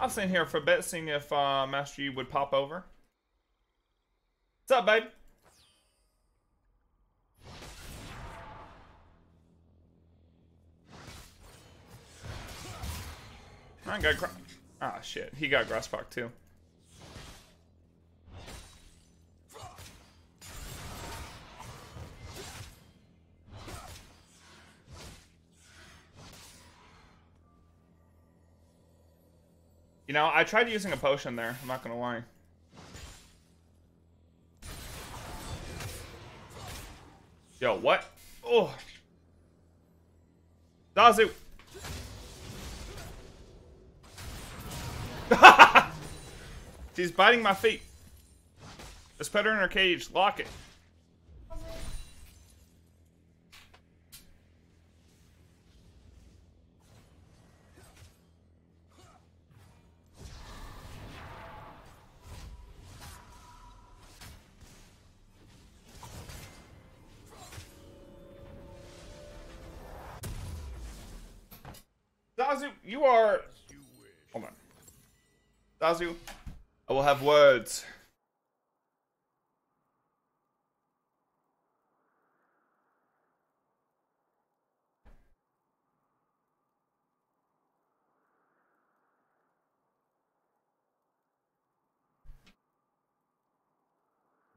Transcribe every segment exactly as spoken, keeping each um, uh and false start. I was sitting here for a bit, seeing if uh, Master Yi would pop over. What's up, babe? I got gra- Ah, shit. He got grass fucked too. You know, I tried using a potion there. I'm not gonna lie. Yo, what? Oh, Dazu. She's biting my feet. Let's put her in her cage. Lock it. Dazu, you are... Hold on. Dazu, I will have words.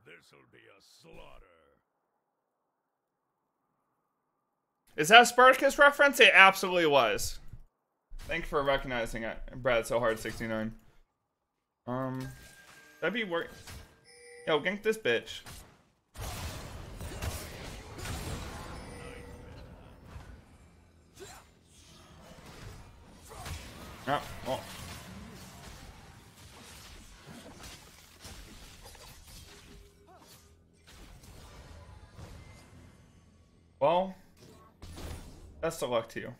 This'll be a slaughter. Is that a Spartacus reference? It absolutely was. Thanks for recognizing it, Brad. So hard, sixty-nine. Um, that'd be work. Yo, gank this bitch. Oh, oh. Well, best of luck to you.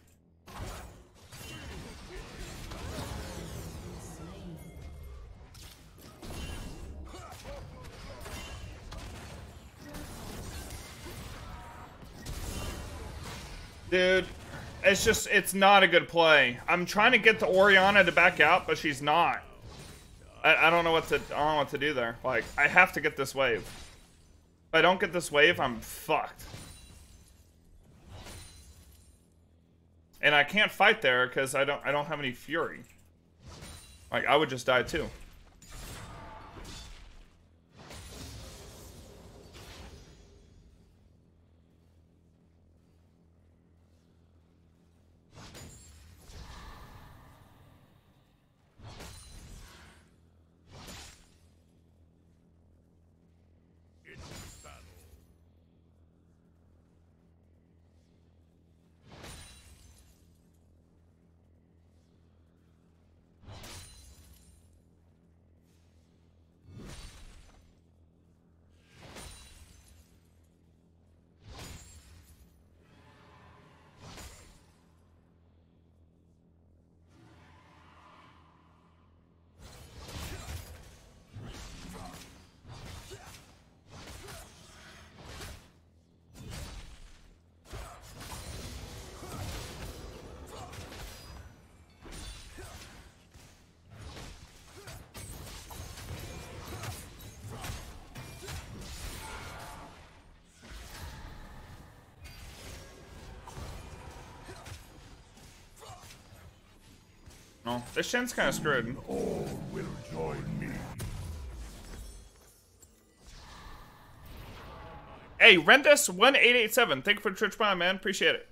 Dude, it's just, it's not a good play. I'm trying to get the Orianna to back out, but she's not. I, I don't know what to, I don't know what to do there. Like, I have to get this wave. If I don't get this wave, I'm fucked. And I can't fight there because I don't, I don't have any fury. Like, I would just die too. No, this Shen's kind of screwed. All will join me. Hey, Rendus one eight eight seven, thank you for the Twitch Prime, man. Appreciate it.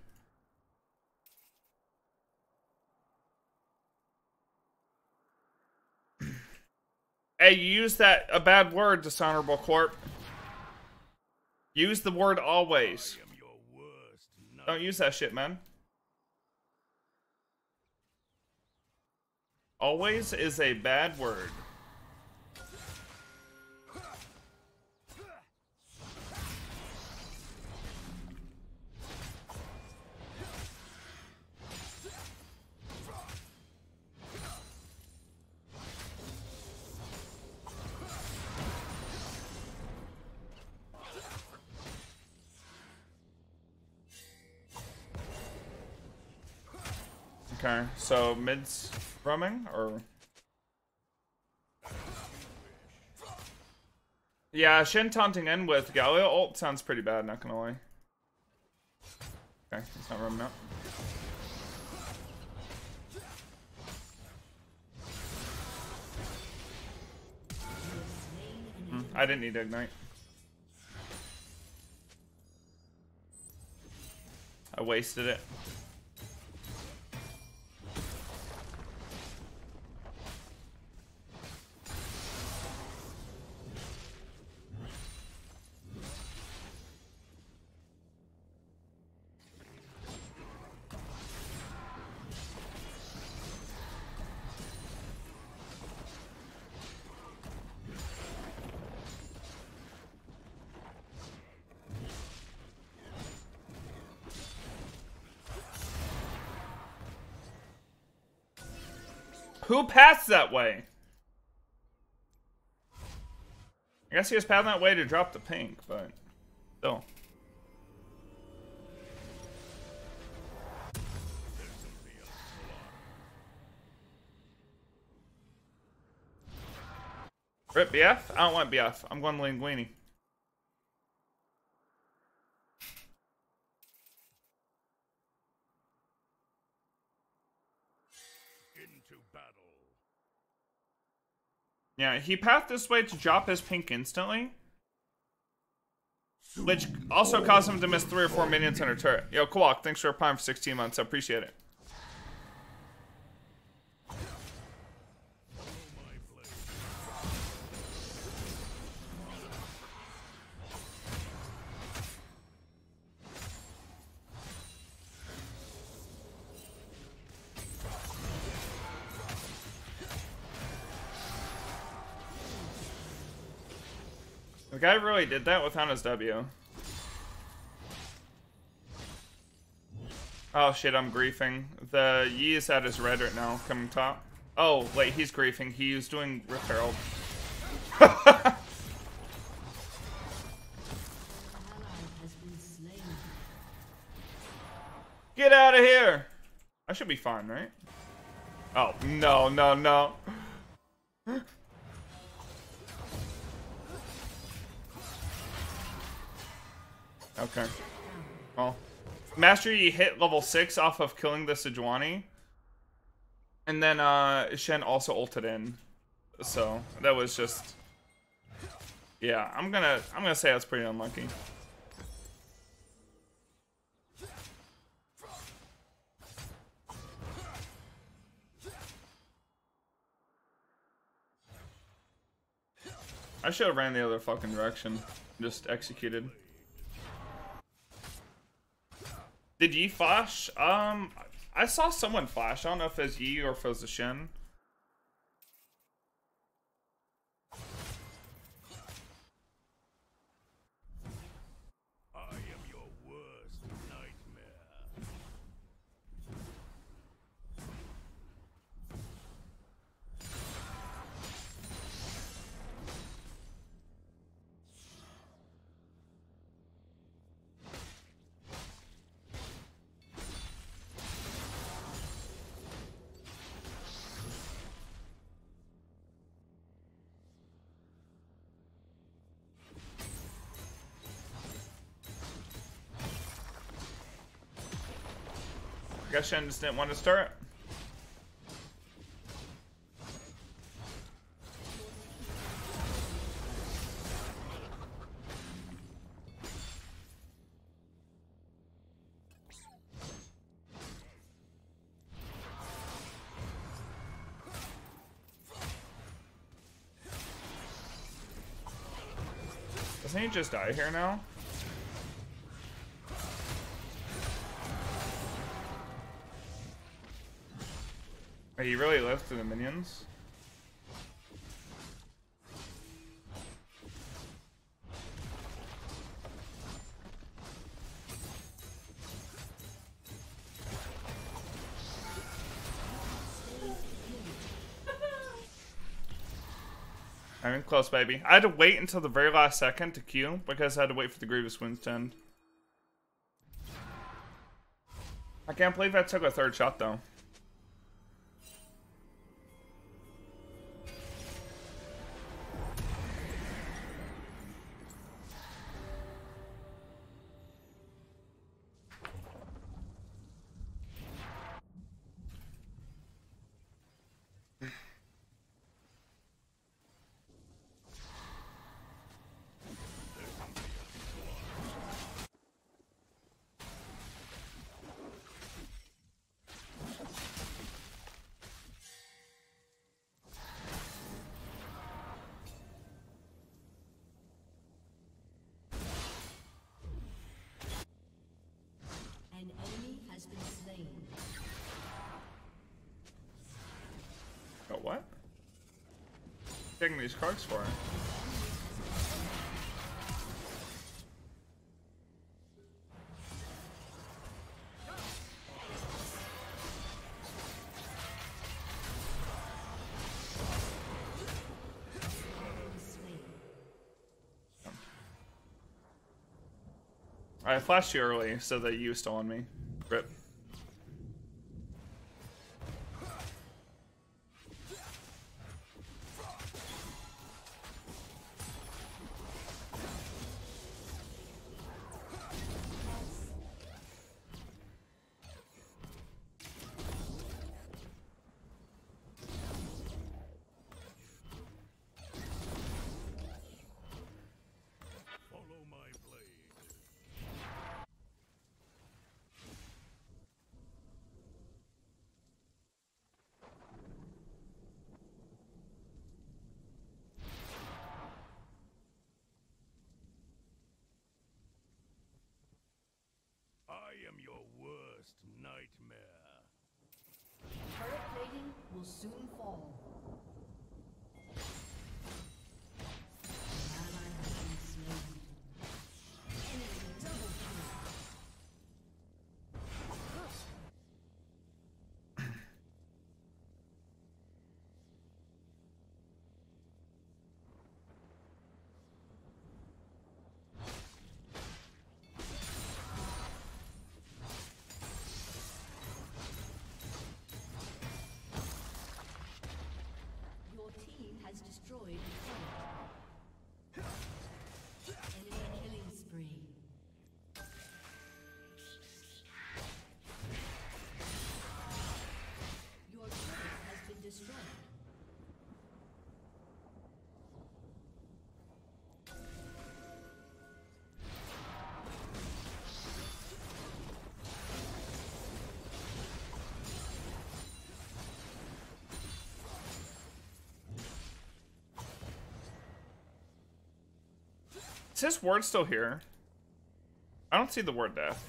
Hey, you used that a bad word, Dishonorable Corp. Use the word always. I am your worst nut. Don't use that shit, man. Always is a bad word. Okay, so mids. Rumming or Yeah, Shen taunting in with Galio ult sounds pretty bad, not gonna lie. Okay, it's not running up. Mm, I didn't need to ignite. I wasted it. Who passed that way? I guess he was passing that way to drop the pink, but still. Rip B F? I don't want B F. I'm going Linguini. Yeah, he pathed this way to drop his pink instantly, which also caused him to miss three or four minions in her turret. Yo, Kawak, thanks for your prime for sixteen months. I appreciate it. The guy really did that without his W. Oh shit, I'm griefing. The Yi is at his red right now, coming top. Oh, wait, he's griefing. He is doing referral. Get out of here! I should be fine, right? Oh, no, no, no. Okay. Well, Master Yi hit level six off of killing the Sejuani, and then uh, Shen also ulted in, so that was just, yeah. I'm gonna, I'm gonna say that's pretty unlucky. I should have ran the other fucking direction, just executed. Did Yi flash? Um, I saw someone flash. I don't know if it was Yi or if it was the Shen. I am your worst nightmare. I guess Shen just didn't want to start. Doesn't he just die here now? He really lived through the minions. I'm in close, baby. I had to wait until the very last second to queue because I had to wait for the Grievous Wounds to end. I can't believe I took a third shot though. taking these Krugs for? I flashed you early so that you stole on me. Rip. Will soon fall. Has destroyed the turret. Enemy killing spree. Your turret has been destroyed. Is his ward still here? I don't see the word death.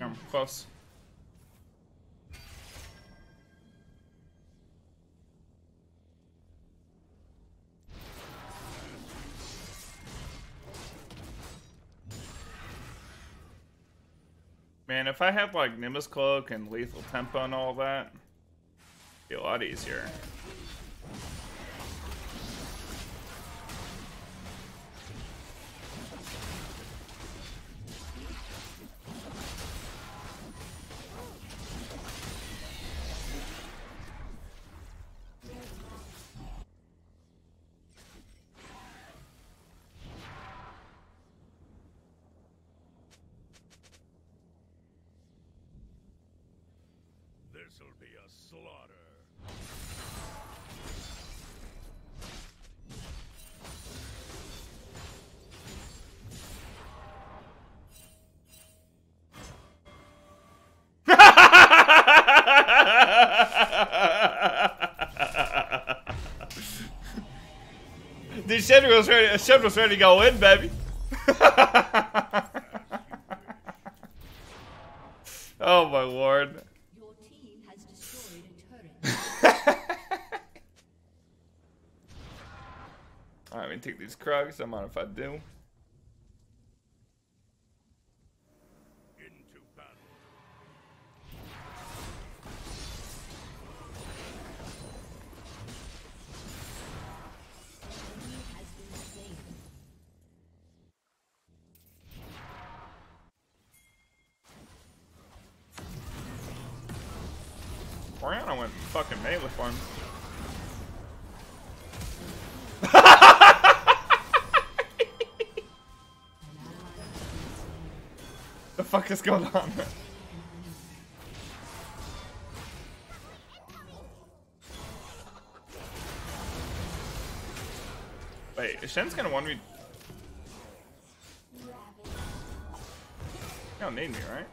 I'm close. Man, if I had like Nimbus Cloak and Lethal Tempo and all that, it'd be a lot easier. This'll be a slaughter. The Shen was ready, Shen was ready to go in, baby. Oh my lord. Alright, let me take these Krugs. I'm on if I do. Into battle. Orianna went fucking melee for him. What the fuck is going on? Wait, is Shen's gonna one v? You don't need me, right?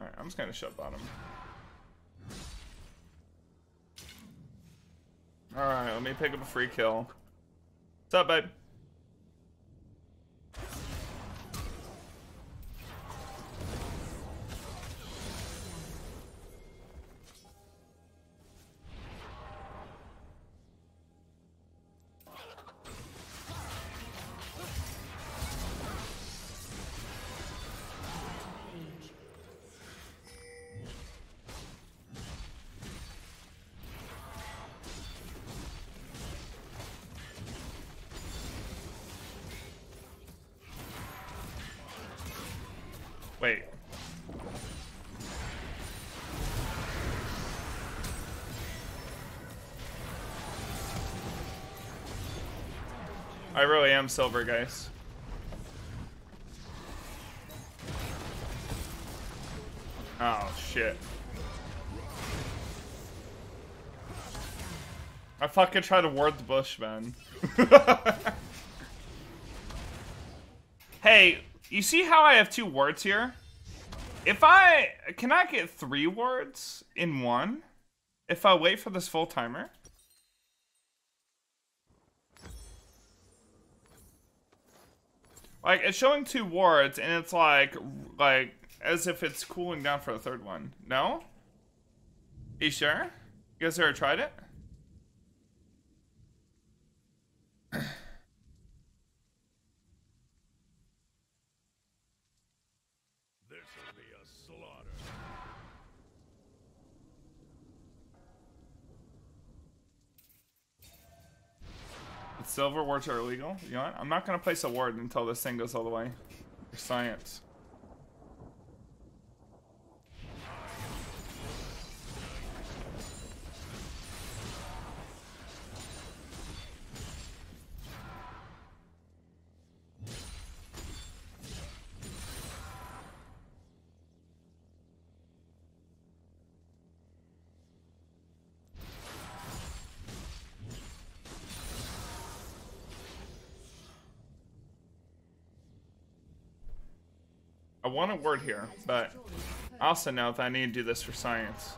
Alright, I'm just gonna shut bottom. Alright, let me pick up a free kill. What's up, babe? Wait. I really am silver, guys. Oh, shit. I fucking tried to ward the bush, man. Hey. You see how I have two wards here? If I... Can I get three wards in one? If I wait for this full timer? Like, it's showing two wards, and it's like... Like, as if it's cooling down for the third one. No? You sure? You guys ever tried it? Silver wards are illegal. You know what? I'm not gonna place a ward until this thing goes all the way. For science. I want a word here, but I also know that I need to do this for science.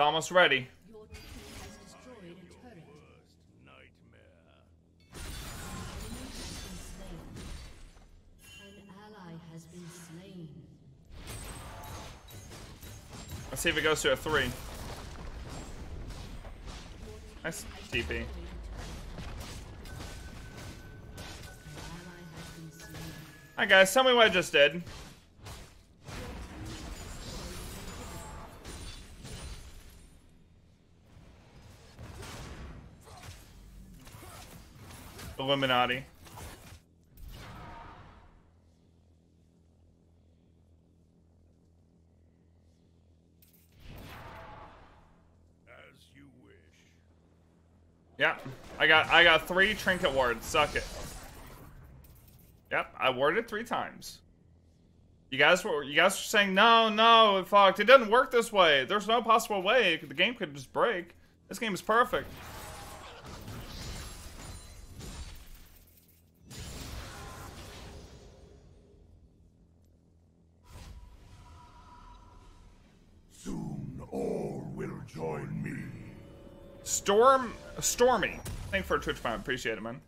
Almost ready. Your team has destroyed a turret. Worst nightmare. An ally has been slain. Let's see if it goes to a three. Nice T P. Hi guys, tell me what I just did. Illuminati. As you wish. Yeah, I got I got three trinket wards. Suck it. Yep, I warded three times. You guys were you guys were saying no, no, it fucked. It doesn't work this way. There's no possible way. The game could just break. This game is perfect. Join me. Storm, Stormy. Thanks for a Twitch fan. Appreciate it, man.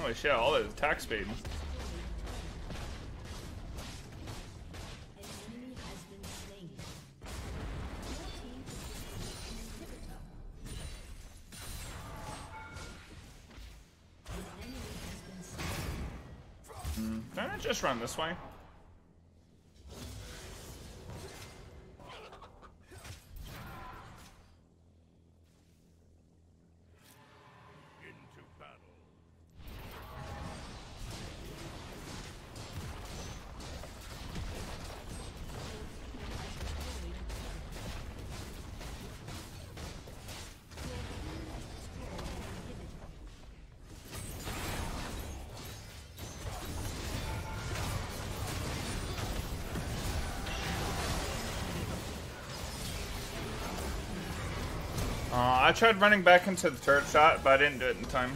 Holy shit, all that attack speed. Can I just run this way? I tried running back into the turret shot, but I didn't do it in time.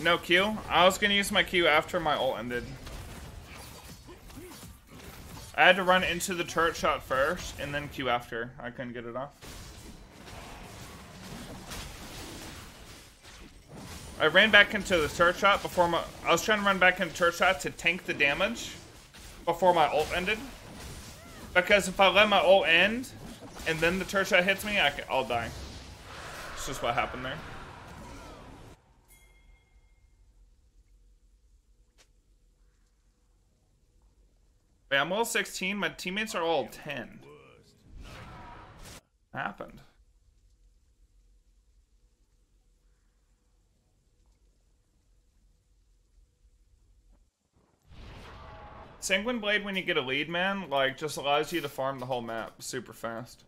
No Q? I was gonna use my Q after my ult ended. I had to run into the turret shot first, and then Q after. I couldn't get it off. I ran back into the turret shot before my... I was trying to run back into turret shot to tank the damage before my ult ended. Because if I let my ult end and then the turret shot hits me, I can, I'll die. It's just what happened there. Wait, I'm level sixteen. My teammates are all ten. What happened? Sanguine Blade, when you get a lead, man, like, just allows you to farm the whole map super fast.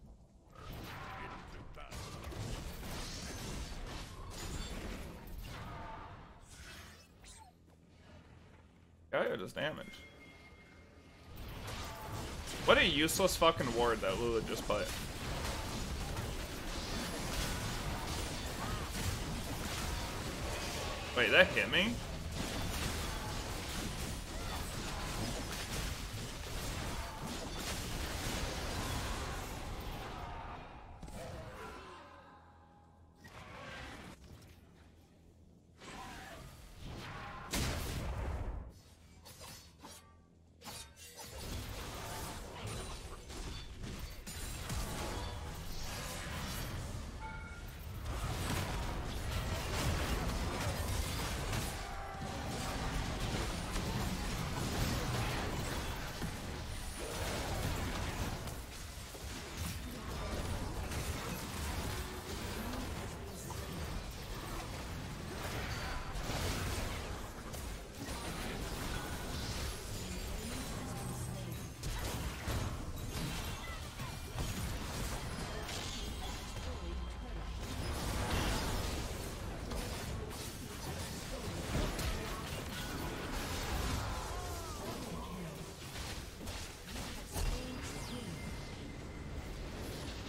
Galio does damage. What a useless fucking ward that Lulu just put. Wait, that hit me?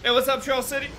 Hey, what's up, Trail City?